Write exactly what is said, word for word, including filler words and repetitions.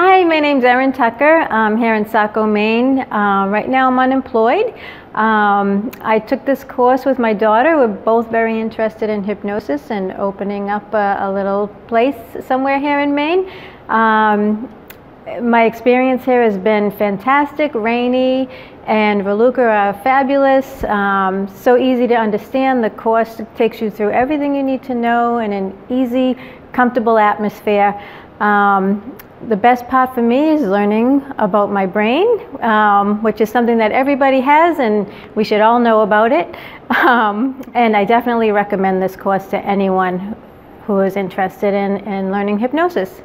Hi, my name's Erin Tucker. I'm here in Saco, Maine. Uh, right now I'm unemployed. Um, I took this course with my daughter. We're both very interested in hypnosis and opening up a, a little place somewhere here in Maine. Um, My experience here has been fantastic. Rene and Veluca are fabulous, um, so easy to understand. The course takes you through everything you need to know in an easy, comfortable atmosphere. Um, the best part for me is learning about my brain, um, which is something that everybody has and we should all know about it. Um, and I definitely recommend this course to anyone who is interested in, in learning hypnosis.